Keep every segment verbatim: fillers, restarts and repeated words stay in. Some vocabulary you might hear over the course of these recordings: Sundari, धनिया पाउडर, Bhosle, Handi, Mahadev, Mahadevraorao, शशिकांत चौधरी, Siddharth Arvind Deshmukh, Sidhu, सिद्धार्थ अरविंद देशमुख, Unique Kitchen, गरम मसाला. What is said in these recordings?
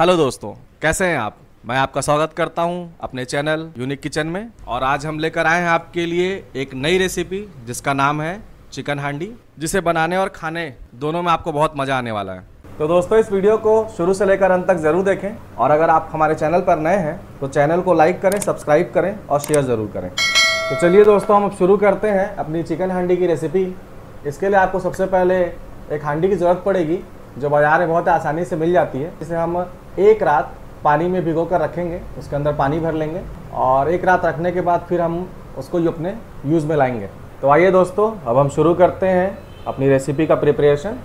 Hello दोस्तों, कैसे हैं आप। मैं आपका स्वागत करता हूं अपने चैनल यूनिक किचन में। और आज हम लेकर आए हैं आपके लिए एक नई रेसिपी जिसका नाम है चिकन हांडी, जिसे बनाने और खाने दोनों में आपको बहुत मज़ा आने वाला है। तो दोस्तों, इस वीडियो को शुरू से लेकर अंत तक ज़रूर देखें। और अगर आप हमारे चैनल पर नए हैं तो चैनल को लाइक करें, सब्सक्राइब करें और शेयर ज़रूर करें। तो चलिए दोस्तों, हम अब शुरू करते हैं अपनी चिकन हांडी की रेसिपी। इसके लिए आपको सबसे पहले एक हांडी की ज़रूरत पड़ेगी जो बाज़ार में बहुत आसानी से मिल जाती है। इसे हम एक रात पानी में भिगो कर रखेंगे, उसके अंदर पानी भर लेंगे और एक रात रखने के बाद फिर हम उसको अपने यूज़ में लाएंगे। तो आइए दोस्तों, अब हम शुरू करते हैं अपनी रेसिपी का प्रिपरेशन।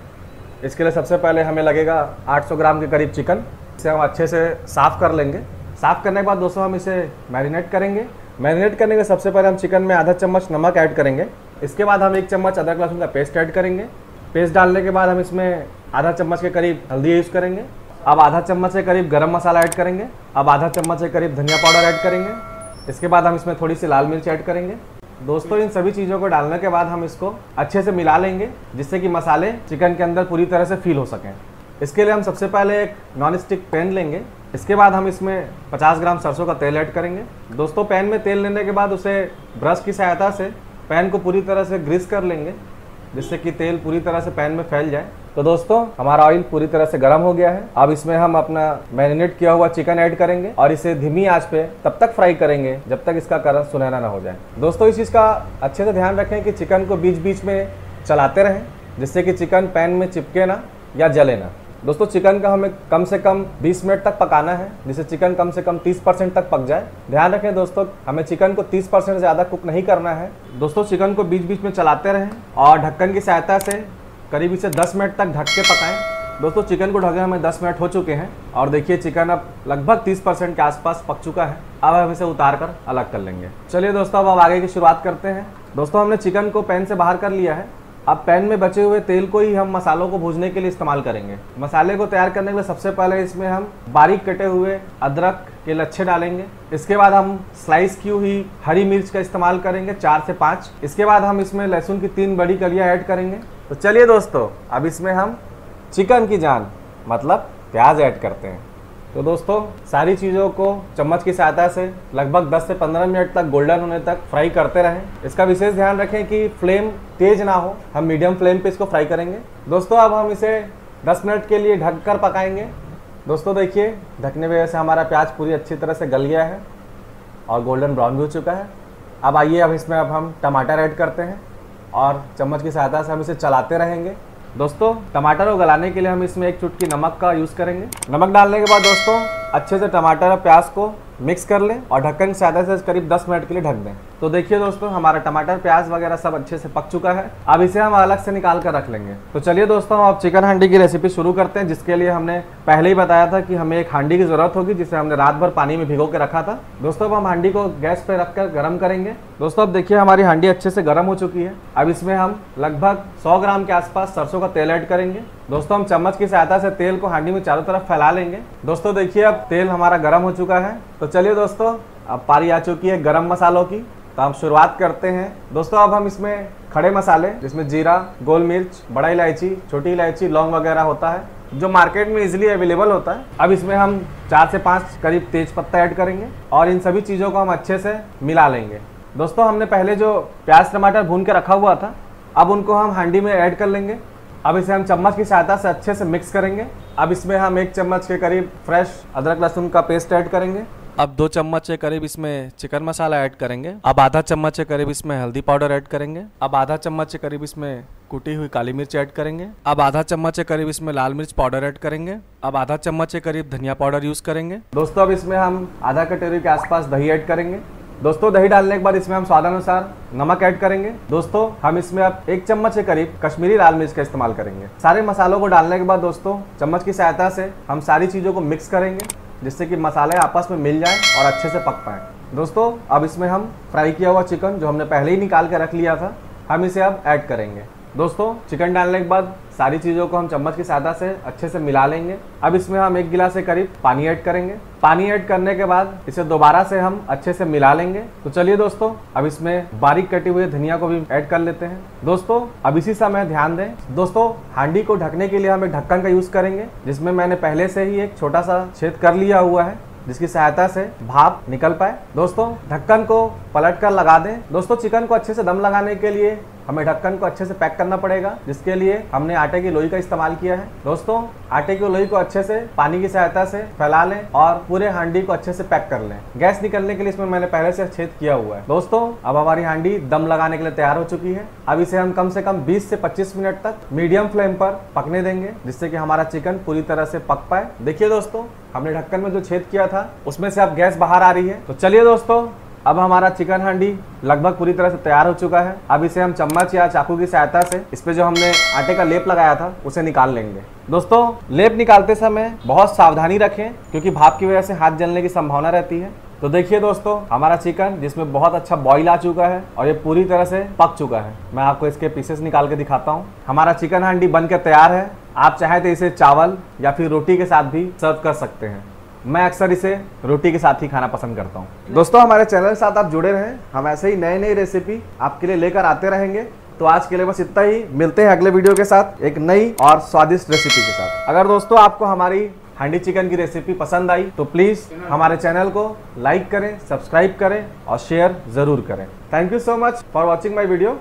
इसके लिए सबसे पहले हमें लगेगा आठ सौ ग्राम के करीब चिकन। इसे हम अच्छे से साफ़ कर लेंगे। साफ़ करने के बाद दोस्तों हम इसे मैरिनेट करेंगे। मैरिनेट करने के सबसे पहले हम चिकन में आधा चम्मच नमक ऐड करेंगे। इसके बाद हम एक चम्मच अदरक लहसुन का पेस्ट ऐड करेंगे। पेस्ट डालने के बाद हम इसमें आधा चम्मच के करीब हल्दी यूज़ करेंगे। अब आधा चम्मच के करीब गरम मसाला ऐड करेंगे। अब आधा चम्मच के करीब धनिया पाउडर ऐड करेंगे। इसके बाद हम इसमें थोड़ी सी लाल मिर्च ऐड करेंगे। दोस्तों, इन सभी चीज़ों को डालने के बाद हम इसको अच्छे से मिला लेंगे, जिससे कि मसाले चिकन के अंदर पूरी तरह से फील हो सकें। इसके लिए हम सबसे पहले एक नॉन स्टिक पैन लेंगे। इसके बाद हम इसमें पचास ग्राम सरसों का तेल ऐड करेंगे। दोस्तों, पैन में तेल लेने के बाद उसे ब्रश की सहायता से पैन को पूरी तरह से ग्रीस कर लेंगे, जिससे कि तेल पूरी तरह से पैन में फैल जाए। तो दोस्तों, हमारा ऑयल पूरी तरह से गर्म हो गया है। अब इसमें हम अपना मैरिनेट किया हुआ चिकन ऐड करेंगे और इसे धीमी आंच पे तब तक फ्राई करेंगे जब तक इसका कलर सुनहरा ना हो जाए। दोस्तों, इस चीज़ का अच्छे से ध्यान रखें कि चिकन को बीच बीच में चलाते रहें, जिससे कि चिकन पैन में चिपके ना या जले ना। दोस्तों, चिकन का हमें कम से कम बीस मिनट तक पकाना है, जिससे चिकन कम से कम तीस परसेंट तक पक जाए। ध्यान रखें दोस्तों, हमें चिकन को तीस परसेंट ज़्यादा कुक नहीं करना है। दोस्तों, चिकन को बीच बीच में चलाते रहें और ढक्कन की सहायता से करीब इसे दस मिनट तक ढक के पकाएं। दोस्तों, चिकन को ढके हमें दस मिनट हो चुके हैं और देखिए चिकन अब लगभग तीस परसेंट के आसपास पक चुका है। अब हम इसे उतार कर अलग कर लेंगे। चलिए दोस्तों, अब हम आगे की शुरुआत करते हैं। दोस्तों, हमने चिकन को पैन से बाहर कर लिया है। अब पैन में बचे हुए तेल को ही हम मसालों को भूनने के लिए इस्तेमाल करेंगे। मसाले को तैयार करने के लिए सबसे पहले इसमें हम बारीक कटे हुए अदरक के लच्छे डालेंगे। इसके बाद हम स्लाइस की हुई हरी मिर्च का इस्तेमाल करेंगे, चार से पाँच। इसके बाद हम इसमें लहसुन की तीन बड़ी कलियां ऐड करेंगे। तो चलिए दोस्तों, अब इसमें हम चिकन की जान मतलब प्याज ऐड करते हैं। तो दोस्तों, सारी चीज़ों को चम्मच की सहायता से लगभग दस से पंद्रह मिनट तक गोल्डन होने तक फ्राई करते रहें। इसका विशेष ध्यान रखें कि फ्लेम तेज ना हो, हम मीडियम फ्लेम पे इसको फ्राई करेंगे। दोस्तों, अब हम इसे दस मिनट के लिए ढक कर पकाएंगे। दोस्तों, देखिए ढकने की वजह से हमारा प्याज पूरी अच्छी तरह से गल गया है और गोल्डन ब्राउन भी हो चुका है। अब आइए, अब इसमें अब हम टमाटर ऐड करते हैं और चम्मच की सहायता से हम इसे चलाते रहेंगे। दोस्तों, टमाटर को गलाने के लिए हम इसमें एक चुटकी नमक का यूज़ करेंगे। नमक डालने के बाद दोस्तों अच्छे से टमाटर और प्याज को मिक्स कर लें और ढक्कन से आधा से करीब दस मिनट के लिए ढक दें। तो देखिए दोस्तों, हमारा टमाटर प्याज वगैरह सब अच्छे से पक चुका है। अब इसे हम अलग से निकाल कर रख लेंगे। तो चलिए दोस्तों, अब चिकन हांडी की रेसिपी शुरू करते हैं, जिसके लिए हमने पहले ही बताया था कि हमें एक हांडी की ज़रूरत होगी, जिसे हमने रात भर पानी में भिगो के रखा था। दोस्तों, अब हम हांडी को गैस पर रख कर गर्म करेंगे। दोस्तों, अब देखिए हमारी हांडी अच्छे से गर्म हो चुकी है। अब इसमें हम लगभग सौ ग्राम के आसपास सरसों का तेल ऐड करेंगे। दोस्तों, हम चम्मच की सहायता से तेल को हांडी में चारों तरफ फैला लेंगे। दोस्तों, देखिए अब तेल हमारा गर्म हो चुका है। तो चलिए दोस्तों, अब पारी आ चुकी है गरम मसालों की, तो हम शुरुआत करते हैं। दोस्तों, अब हम इसमें खड़े मसाले, जिसमें जीरा, गोल मिर्च, बड़ा इलायची, छोटी इलायची, लौंग वगैरह होता है, जो मार्केट में इजीली अवेलेबल होता है। अब इसमें हम चार से पाँच करीब तेज पत्ता ऐड करेंगे और इन सभी चीज़ों को हम अच्छे से मिला लेंगे। दोस्तों, हमने पहले जो प्याज टमाटर भून के रखा हुआ था, अब उनको हम हांडी में ऐड कर लेंगे। अब इसे हम चम्मच की सहायता से अच्छे से मिक्स करेंगे। अब इसमें हम एक चम्मच के करीब फ्रेश अदरक लहसुन का पेस्ट ऐड करेंगे। अब दो चम्मच के करीब इसमें चिकन मसाला ऐड करेंगे। अब आधा चम्मच के करीब इसमें हल्दी पाउडर ऐड करेंगे। अब आधा चम्मच के करीब इसमें कुटी हुई काली मिर्च ऐड करेंगे। अब आधा चम्मच के करीब इसमें लाल मिर्च पाउडर ऐड करेंगे। अब आधा चम्मच के करीब धनिया पाउडर यूज़ करेंगे। दोस्तों, अब इसमें हम आधा कटोरी के आसपास दही ऐड करेंगे। दोस्तों, दही डालने के बाद इसमें हम स्वादानुसार नमक ऐड करेंगे। दोस्तों, हम इसमें अब एक चम्मच के करीब कश्मीरी लाल मिर्च का इस्तेमाल करेंगे। सारे मसालों को डालने के बाद दोस्तों चम्मच की सहायता से हम सारी चीज़ों को मिक्स करेंगे, जिससे कि मसाले आपस में मिल जाएं और अच्छे से पक पाएं। दोस्तों, अब इसमें हम फ्राई किया हुआ चिकन, जो हमने पहले ही निकाल के रख लिया था, हम इसे अब ऐड करेंगे। दोस्तों चिकन डालने के बाद सारी चीज़ों को हम चम्मच की सहायता से अच्छे से मिला लेंगे। अब इसमें हम एक गिलास से करीब पानी ऐड करेंगे। पानी ऐड करने के बाद इसे दोबारा से हम अच्छे से मिला लेंगे। तो चलिए दोस्तों, अब इसमें बारीक कटी हुई धनिया को भी ऐड कर लेते हैं। दोस्तों अब इसी समय ध्यान दें। दोस्तों हांडी को ढकने के लिए हम एक ढक्कन का यूज़ करेंगे, जिसमें मैंने पहले से ही एक छोटा सा छेद कर लिया हुआ है, जिसकी सहायता से भाप निकल पाए। दोस्तों ढक्कन को पलट कर लगा दें। दोस्तों चिकन को अच्छे से दम लगाने के लिए हमें ढक्कन को अच्छे से पैक करना पड़ेगा, जिसके लिए हमने आटे की लोई का इस्तेमाल किया है। दोस्तों आटे की लोई को अच्छे से पानी की सहायता से फैला लें और पूरे हांडी को अच्छे से पैक कर लें। गैस निकलने के लिए इसमें मैंने पहले से छेद किया हुआ है। दोस्तों अब हमारी हांडी दम लगाने के लिए तैयार हो चुकी है। अब इसे हम कम से कम बीस से पच्चीस मिनट तक मीडियम फ्लेम पर पकने देंगे, जिससे कि हमारा चिकन पूरी तरह से पक पाए। देखिए दोस्तों, हमने ढक्कन में जो छेद किया था उसमें से अब गैस बाहर आ रही है। तो चलिए दोस्तों, अब हमारा चिकन हांडी लगभग पूरी तरह से तैयार हो चुका है। अब इसे हम चम्मच या चाकू की सहायता से इस पे जो हमने आटे का लेप लगाया था उसे निकाल लेंगे। दोस्तों लेप निकालते समय बहुत सावधानी रखें, क्योंकि भाप की वजह से हाथ जलने की संभावना रहती है। तो देखिए दोस्तों, हमारा चिकन जिसमें बहुत अच्छा बॉईल आ चुका है और ये पूरी तरह से पक चुका है। मैं आपको इसके पीसेस निकाल के दिखाता हूँ। हमारा चिकन हांडी बन के तैयार है। आप चाहे तो इसे चावल या फिर रोटी के साथ भी सर्व कर सकते हैं। मैं अक्सर इसे रोटी के साथ ही खाना पसंद करता हूँ। दोस्तों हमारे चैनल के साथ आप जुड़े रहें, हम ऐसे ही नई नई रेसिपी आपके लिए लेकर आते रहेंगे। तो आज के लिए बस इतना ही। मिलते हैं अगले वीडियो के साथ एक नई और स्वादिष्ट रेसिपी के साथ। अगर दोस्तों आपको हमारी हांडी चिकन की रेसिपी पसंद आई तो प्लीज़ हमारे चैनल को लाइक करें, सब्सक्राइब करें और शेयर ज़रूर करें। Thank you so much for watching my video.